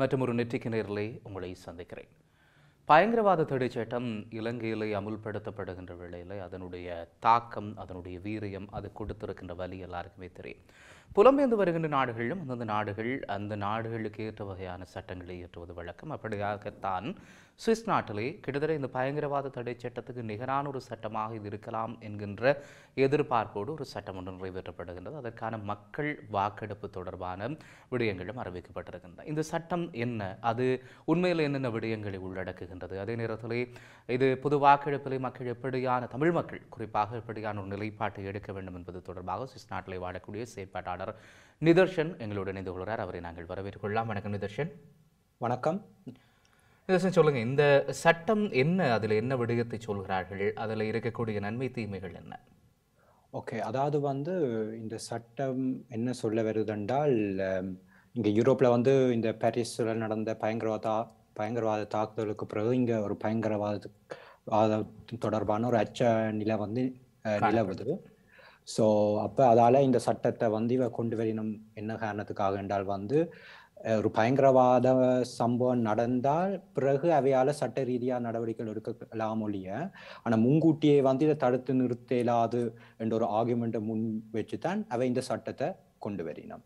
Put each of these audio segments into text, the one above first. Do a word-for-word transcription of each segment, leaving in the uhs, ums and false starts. மற்றொரு நெற்றிக்கு நேரிலே உங்களை சந்திக்கிறேன். பயங்கரவாத தடைச்சட்டம் இலங்கையிலே அமுல்படுத்தப்படுகின்ற வேளையிலே அதனுடைய தாக்கம், அதனுடைய வீரியம், அது கொடுத்திருக்கின்ற வலி எல்லாருக்குமே தெரியும். புலம்பெயர்ந்து வருகின்ற நாடுகளிலும் அந்தந்த நாடுகள் அந்த நாடுகளுக்கு ஏற்ற வகையான சட்டங்களை இயற்றுவது வழக்கம். அப்படியாகத்தான் சுவிஸ் நாட்டிலே கிட்டத்தட்ட இந்த பயங்கரவாத தடை சட்டத்துக்கு நிகரான ஒரு சட்டமாக இது இருக்கலாம் என்கின்ற எதிர்பார்ப்போடு ஒரு சட்டம் ஒன்று நிறைவேற்றப்படுகின்றது. அதற்கான மக்கள் வாக்கெடுப்பு தொடர்பான விடயங்களும் அறிவிக்கப்பட்டிருக்கின்றன. இந்த சட்டம் என்ன, அது உண்மையில் என்னென்ன விடயங்களை உள்ளடக்குகின்றது, அதே நேரத்திலே இது பொது வாக்கெடுப்பிலே மக்கள் எப்படியான, தமிழ் மக்கள் குறிப்பாக எப்படியான ஒரு நிலைப்பாட்டை எடுக்க வேண்டும் என்பது தொடர்பாக சுவிஸ் நாட்டிலே வாழக்கூடிய செயற்பாட்டாளர் நிதர்ஷன் எங்களோடு இணைந்து கொள்கிறார். அவரை நாங்கள் வரவேற்றுக் கொள்ளலாம். வணக்கம் நிதர்ஷன். வணக்கம் நிதர்ஷன், சொல்லுங்க, இந்த சட்டம் என்ன, அதில் என்ன விடயத்தை சொல்கிறார்கள், அதில் இருக்கக்கூடிய நன்மை தீமைகள் என்ன? ஓகே, அதாவது வந்து இந்த சட்டம் என்ன சொல்ல வருதுன்றால், இங்கே யூரோப்பில் வந்து இந்த பாரிஸில் நடந்த பயங்கரவாத பயங்கரவாத தாக்குதலுக்கு பிறகு இங்கே ஒரு பயங்கரவாத தொடர்பான ஒரு அச்ச நிலை வந்து நிலவுது. ஸோ அப்போ அதால் இந்த சட்டத்தை வந்து இவ கொண்டு வரணும். என்ன காரணத்துக்காக என்றால் வந்து ஒரு பயங்கரவாத சம்பவம் நடந்தால் பிறகு அவையால் சட்ட ரீதியாக நடவடிக்கைகள் எடுக்கலாம் ஒழிய, ஆனால் முன்கூட்டியே வந்து இதை தடுத்து நிறுத்த இயலாது என்ற ஒரு ஆர்குமெண்ட்டை முன் வச்சு தான் அவை இந்த சட்டத்தை கொண்டு வரணும்.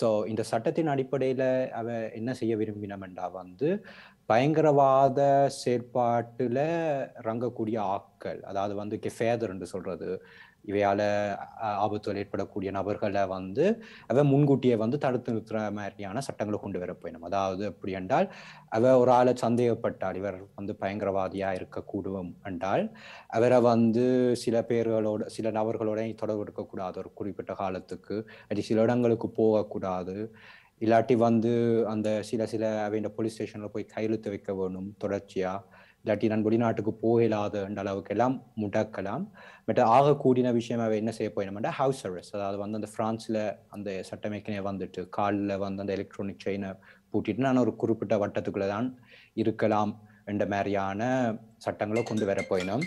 ஸோ இந்த சட்டத்தின் அடிப்படையில் அவ என்ன செய்ய விரும்பினமெண்டா வந்து பயங்கரவாத செயற்பாட்டில் இறங்கக்கூடிய ஆட்கள், அதாவது வந்து கெஃபேதர் என்று சொல்கிறது, இவையால் ஆபத்துகள் ஏற்படக்கூடிய நபர்களை வந்து அவ முன்கூட்டியே வந்து தடுத்து நிறுத்துற மாதிரியான சட்டங்களை கொண்டு வர போயிடும். அதாவது எப்படி என்றால், அவ ஒரு ஆளை சந்தேகப்பட்டால் இவர் வந்து பயங்கரவாதியாக இருக்கக்கூடும் என்றால் அவரை வந்து சில பேர்களோட சில நபர்களோட தொடர்பு எடுக்கக்கூடாது, ஒரு குறிப்பிட்ட காலத்துக்கு அது சில இடங்களுக்கு போகக்கூடாது, இல்லாட்டி வந்து அந்த சில சில அவன் போலீஸ் ஸ்டேஷனில் போய் கையெழுத்து வைக்க வேணும் தொடர்ச்சியாக, இல்லாட்டி நான் வெளிநாட்டுக்கு போகலாத என்ற அளவுக்கு எல்லாம் முடக்கலாம். பட் ஆகக்கூடியன விஷயம் அவ என்ன செய்ய போயிடணும்னா ஹவுஸ் அரெஸ்ட், அதாவது வந்து அந்த பிரான்ஸில் அந்த சட்டமேக்கனே வந்துட்டு காலில் வந்து அந்த எலக்ட்ரானிக் செயினை பூட்டிட்டு நான் ஒரு குறிப்பிட்ட வட்டத்துக்குள்ளே தான் இருக்கலாம் என்ற மாதிரியான சட்டங்களை கொண்டு வர போயிடும்.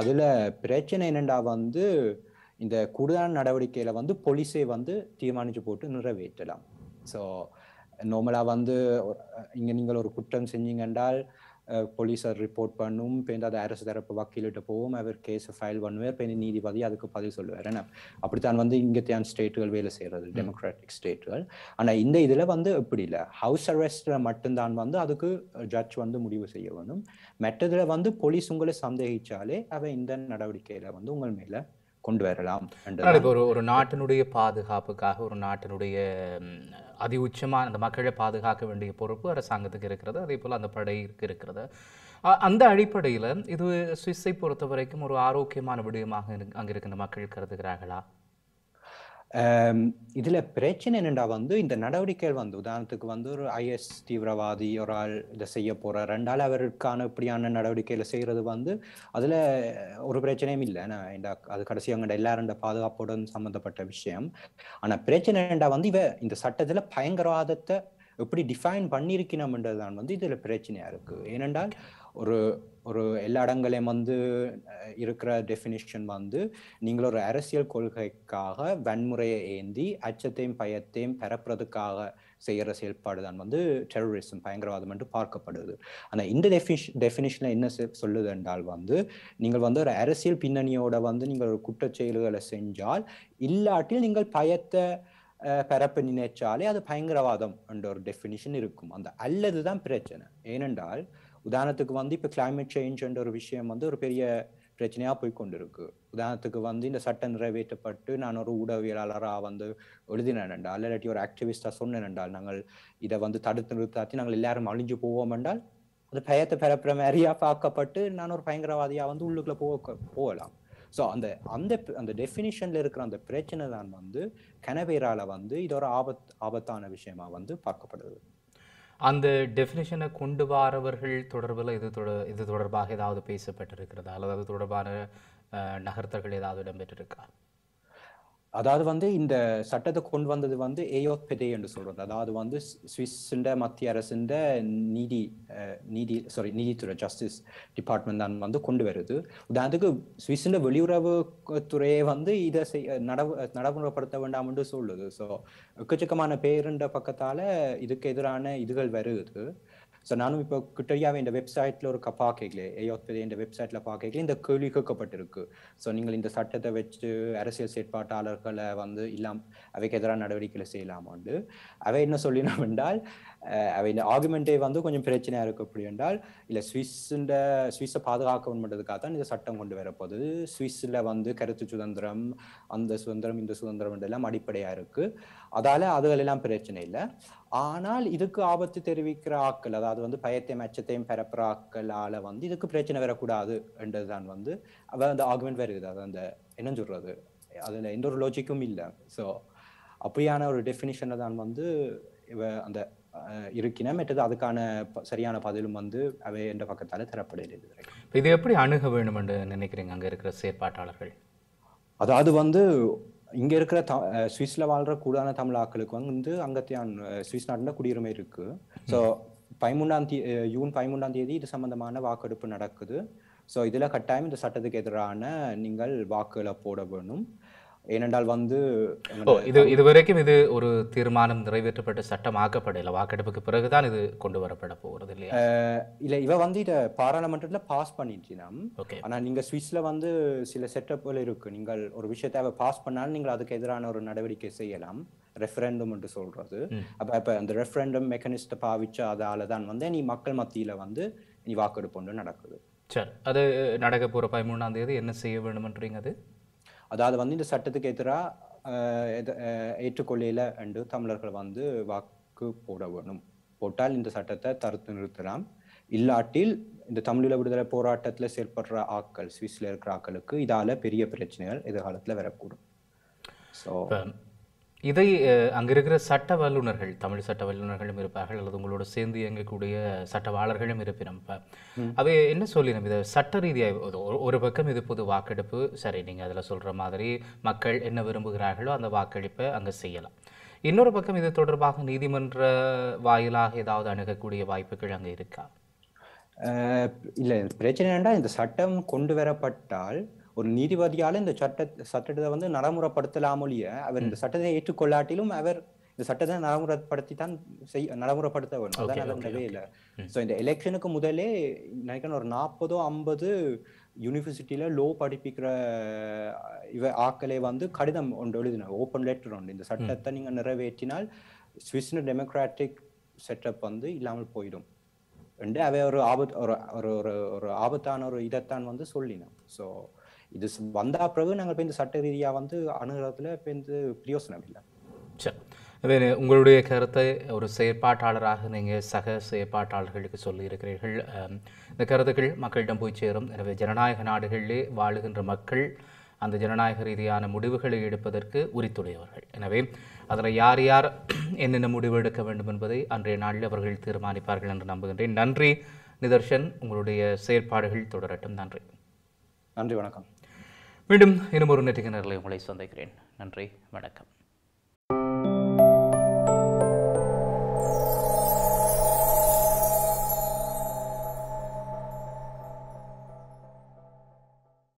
அதில் பிரச்சனை என்னென்னா வந்து இந்த கூடுதலான நடவடிக்கையில் வந்து போலீஸே வந்து தீர்மானித்து போட்டு நிறைவேற்றலாம். ஸோ நார்மலாக வந்து இங்கே நீங்கள் ஒரு குற்றம் செஞ்சீங்கன்றால் போலீஸை ரிப்போர்ட் பண்ணும், பேருந்து அதை அரசு தரப்பு வக்கீல்கிட்ட போவோம், அவர் கேஸை ஃபைல் பண்ணுவார், பேருந்து நீதிபதி அதுக்கு பதில் சொல்லுவார். ஏன்னா அப்படித்தான் வந்து இங்கேத்தான் ஸ்டேட்டுகள் வேலை செய்கிறது, டெமோக்ராட்டிக் ஸ்டேட்டுகள். ஆனால் இந்த இதில் வந்து எப்படி இல்லை, ஹவுஸ் அரெஸ்டில் மட்டும்தான் வந்து அதுக்கு ஜட்ஜ் வந்து முடிவு செய்ய வேணும். மற்றதில் வந்து போலீஸ் உங்களை சந்தேகித்தாலே அவை இந்த நடவடிக்கையில் வந்து உங்கள் மேலே கொண்டு வரலாம். ஒரு ஒரு நாட்டினுடைய பாதுகாப்புக்காக, ஒரு நாட்டினுடைய அதி உச்சமான அந்த மக்களை பாதுகாக்க வேண்டிய பொறுப்பு அரசாங்கத்துக்கு இருக்கிறது, அதே போல் அந்த படையிற்கு இருக்கிறது. அந்த அடிப்படையில் இது சுவிஸை பொறுத்த வரைக்கும் ஒரு ஆரோக்கியமான விடயமாக அங்கே இருக்கின்ற மக்கள் கருதுகிறார்களா? இதில் பிரச்சனை என்னென்னா வந்து இந்த நடவடிக்கைகள் வந்து உதாரணத்துக்கு வந்து ஒரு ஐஎஸ் தீவிரவாதி ஒரு ஆள் இதை செய்ய போகிறார் ரெண்டாள் அவருக்கான இப்படியான நடவடிக்கையில் செய்கிறது வந்து அதில் ஒரு பிரச்சனையும் இல்லை. நான் இந்த அது கடைசி அவங்க எல்லாருண்ட பாதுகாப்புடன் சம்மந்தப்பட்ட விஷயம். ஆனால் பிரச்சனை என்னென்னா வந்து இவ இந்த சட்டத்தில் பயங்கரவாதத்தை எப்படி டிஃபைன் பண்ணியிருக்கணும்ன்றதுதான் வந்து இதில் பிரச்சனையாக இருக்குது. ஏனென்றால் ஒரு ஒரு எல்லா இடங்களையும் வந்து இருக்கிற டெஃபினிஷன் வந்து நீங்கள் ஒரு அரசியல் கொள்கைக்காக வன்முறையை ஏந்தி அச்சத்தையும் பயத்தையும் பரப்புறதுக்காக செய்கிற செயல்பாடு தான் வந்து டெரரிசம், பயங்கரவாதம் என்று பார்க்கப்படுது. ஆனால் இந்த டெஃபினிஷ் டெஃபினிஷனில் என்ன சொல்லுது என்றால் வந்து நீங்கள் வந்து ஒரு அரசியல் பின்னணியோட வந்து நீங்கள் ஒரு குற்றச்செயல்களை செஞ்சால், இல்லாட்டில் நீங்கள் பயத்தை பரப்ப நினைச்சாலே அது பயங்கரவாதம் என்ற ஒரு டெஃபினிஷன் இருக்கும். அந்த அல்லது தான் பிரச்சனை. ஏனென்றால் உதாரணத்துக்கு வந்து இப்போ கிளைமேட் சேஞ்சுன்ற ஒரு விஷயம் வந்து ஒரு பெரிய பிரச்சனையாக போய் கொண்டு இருக்கு. உதாரணத்துக்கு வந்து இந்த சட்டம் நிறைவேற்றப்பட்டு நான் ஒரு ஊடகவியலாளராக வந்து எழுதினேன் என்றால், இல்லாட்டி ஒரு ஆக்டிவிஸ்டாக சொன்னேன் என்றால், நாங்கள் இதை வந்து தடுத்து நிறுத்தாச்சு, நாங்கள் எல்லாரும் அழிஞ்சு போவோம் என்றால் அது பயத்தை பரப்புற மாதிரியாக பார்க்கப்பட்டு நான் ஒரு பயங்கரவாதியாக வந்து உள்ளுக்குள்ளே போக போகலாம். ஸோ அந்த அந்த அந்த டெஃபினிஷனில் இருக்கிற அந்த பிரச்சனை தான் வந்து கனவேரால் வந்து இது ஒரு ஆபத் ஆபத்தான விஷயமா வந்து பார்க்கப்படுது. அந்த டெஃபினிஷனை கொண்டு வரவர்கள் தொடர்பில் இது தொட இது தொடர்பாக ஏதாவது பேசப்பட்டிருக்கிறதா, அல்லது அது தொடர்பான நகர்த்தல்கள் ஏதாவது இடம்பெற்றிருக்கா? அதாவது வந்து இந்த சட்டத்தை கொண்டு வந்தது வந்து ஏயோத்பெதே என்று சொல்றது. அதாவது வந்து சுவிஸ்ஸுண்ட மத்திய அரசுண்ட நீதி நீதி சாரி நீதித்துறை ஜஸ்டிஸ் டிபார்ட்மெண்ட் தான் வந்து கொண்டு வருது. உதாரணத்துக்கு சுவிஸ்ஸுண்ட வெளியுறவு துறையை வந்து இதை நடவு நடைமுறைப்படுத்த வேண்டாம் என்று சொல்லுது. ஸோ எக்கச்சக்கமான பேருண்ட பக்கத்தால் இதுக்கு எதிரான இதுகள் வருது. ஸோ நானும் இப்போ கிட்டயாவே இந்த வெப்சைட்டில் ஒரு பார்க்கல ஏயோத்பெதே இந்த வெப்சைட்டில் பார்க்கல இந்த கேள்வி கேட்கப்பட்டிருக்கு. ஸோ நீங்கள் இந்த சட்டத்தை வச்சு அரசியல் செயற்பாட்டாளர்களை வந்து இல்லாம அவைக்கு எதிரான நடவடிக்கைகளை செய்யலாமாண்டு அவை என்ன சொல்லினோம் என்றால், அவை இந்த ஆர்குமெண்டே வந்து கொஞ்சம் பிரச்சனையாக இருக்கு. அப்படி என்றால் இல்லை சுவிஸ்ஸுண்ட சுவிஸை பாதுகாக்க பண்ணுறதுக்காக தான் இந்த சட்டம் கொண்டு வரப்போது. சுவிஸில் வந்து கருத்து சுதந்திரம், அந்த சுதந்திரம் இந்த சுதந்திரம் எல்லாம் அடிப்படையாக இருக்குது. அதால் அதுகள் எல்லாம் பிரச்சனை இல்லை. ஆனால் இதுக்கு ஆபத்து தெரிவிக்கிற ஆக்கள், அதாவது வந்து பயத்தையும் அச்சத்தையும் பரப்புற ஆக்களால் வந்து இதுக்கு பிரச்சனை வரக்கூடாது என்றதுதான் வந்து அவ அந்த ஆர்குமெண்ட் வருது. அது அந்த என்ன சொல்கிறது, அதில் எந்த ஒரு லாஜிக்கும் இல்லை. ஸோ அப்படியான ஒரு டெஃபினிஷனை தான் வந்து இவ அந்த இருக்கின மற்றது அதுக்கான சரியான பதிலும் வந்து அவை என்ற பக்கத்தால் தரப்படுகிறது. இது எப்படி அணுக வேண்டும் என்று நினைக்கிறீங்க அங்கே இருக்கிற செயற்பாட்டாளர்கள்? அதாவது வந்து இங்கே இருக்கிற த சுவிஸில் வாழ்கிற கூடான தமிழ் ஆக்களுக்கு வந்து அங்கத்தியான் சுவிஸ் நாட்டில் குடியுரிமை இருக்குது. ஸோ பதிமூன்றாம் தே ஜூன் பதிமூன்றாம் தேதி இது சம்மந்தமான வாக்கெடுப்பு நடக்குது. ஸோ இதில் கட்டாயம் இந்த சட்டத்துக்கு எதிரான நீங்கள் வாக்குகளை போட வேணும். ஏனென்றால் வந்து இது இது வரைக்கும் இது ஒரு தீர்மானம் நிறைவேற்றப்பட்ட சட்டம் ஆக்கப்படையில, வாக்கெடுப்புக்கு பிறகுதான் இது கொண்டு வரப்பட போகிறது இல்லையா? இல்லை, இவ வந்து இதை பாராளுமன்றத்தில் பாஸ் பண்ணிட்டோம். ஆனால் நீங்கள் சுவிஸில் வந்து சில செட்டப்பில் இருக்கு. நீங்கள் ஒரு விஷயத்த அவ பாஸ் பண்ணாலும் நீங்கள் அதுக்கு எதிரான ஒரு நடவடிக்கை செய்யலாம், ரெஃபரண்டம் என்று சொல்றது. அப்போ இப்போ அந்த ரெஃபரண்டம் மெக்கானிஸ்ட்டை பாவிச்சதால தான் வந்து நீ மக்கள் மத்தியில் வந்து நீ வாக்கெடுப்பு நடக்குது. சரி, அது நடக்க போகிற பதிமூணாம் தேதி என்ன செய்ய வேண்டும்ன்றீங்க? அது அதாவது வந்து இந்த சட்டத்துக்கு எதிராக ஏற்றுக்கொள்ளையில் என்று தமிழர்கள் வந்து வாக்கு போட வேணும். போட்டால் இந்த சட்டத்தை தடுத்து நிறுத்தலாம். இல்லாட்டில் இந்த தமிழீழ விடுதலை போராட்டத்தில் செயற்படுற ஆக்கள், சுவிஸில் இருக்கிற ஆக்களுக்கு இதால் பெரிய பிரச்சனைகள் எதிர்காலத்தில் வரக்கூடும். ஸோ இதை அங்கே இருக்கிற சட்ட வல்லுநர்கள், தமிழ் சட்ட வல்லுநர்களும் இருப்பார்கள் அல்லது உங்களோட சேர்ந்து இயங்கக்கூடிய சட்டவாளர்களும் இருப்பினும் அவை என்ன சொல்லினோம், இதை சட்ட ரீதியாக ஒரு பக்கம் இது பொது வாக்கெடுப்பு, சரி நீங்கள் அதில் சொல்கிற மாதிரி மக்கள் என்ன விரும்புகிறார்களோ அந்த வாக்களிப்பை அங்கே செய்யலாம். இன்னொரு பக்கம் இது தொடர்பாக நீதிமன்ற வாயிலாக ஏதாவது அணுகக்கூடிய வாய்ப்புகள் அங்கே இருக்கா? இல்லை, பிரச்சனை என்றால் இந்த சட்டம் கொண்டு வரப்பட்டால் ஒரு நீதிபதியால் இந்த சட்ட சட்டத்தை வந்து நடைமுறைப்படுத்தலாமொழிய அவர் இந்த சட்டத்தை ஏற்றுக்கொள்ளாட்டிலும் அவர் இந்த சட்டத்தை நடைமுறைப்படுத்தி தான் செய்ய நடைமுறைப்படுத்த வேணும். அதான் நடக்கவே இல்லை. ஸோ இந்த எலெக்ஷனுக்கு முதலே நினைக்கிறேன் ஒரு நாற்பதோ ஐம்பது யூனிவர்சிட்டியில லோ படிப்பிக்கிற இவ ஆக்களே வந்து கடிதம் ஒன்று எழுதின, ஓப்பன் லெட்டர் ஒன்று, இந்த சட்டத்தை நீங்கள் நிறைவேற்றினால் சுவிஸ் டெமோக்ராட்டிக் செட்டப் வந்து இல்லாமல் போயிடும் என்று அவை ஒரு ஆபத் ஒரு ஒரு ஒரு ஆபத்தான ஒரு இதைத்தான் வந்து சொல்லினான். ஸோ இது வந்தா பிறகு நாங்கள் இப்போ இந்த சட்ட ரீதியாக வந்து அணுகிறதுல இப்போ இந்த பிரயோசனம் இல்லை. சரி, அதே உங்களுடைய கருத்தை ஒரு செயற்பாட்டாளராக நீங்கள் சக செயற்பாட்டாளர்களுக்கு சொல்லியிருக்கிறீர்கள். இந்த கருத்துக்கள் மக்களிடம் போய் சேரும். எனவே ஜனநாயக நாடுகளிலே வாழுகின்ற மக்கள் அந்த ஜனநாயக ரீதியான முடிவுகளை எடுப்பதற்கு உரித்துடையவர்கள். எனவே அதில் யார் யார் என்னென்ன முடிவு எடுக்க வேண்டும் என்பதை அன்றைய நாளில் அவர்கள் தீர்மானிப்பார்கள் என்று நம்புகின்றேன். நன்றி நிதர்ஷன், உங்களுடைய செயற்பாடுகள் தொடரட்டும். நன்றி. நன்றி, வணக்கம். மீண்டும் இன்னும் ஒரு நெற்றிகனர்களை உங்களை சந்திக்கிறேன். நன்றி, வணக்கம்.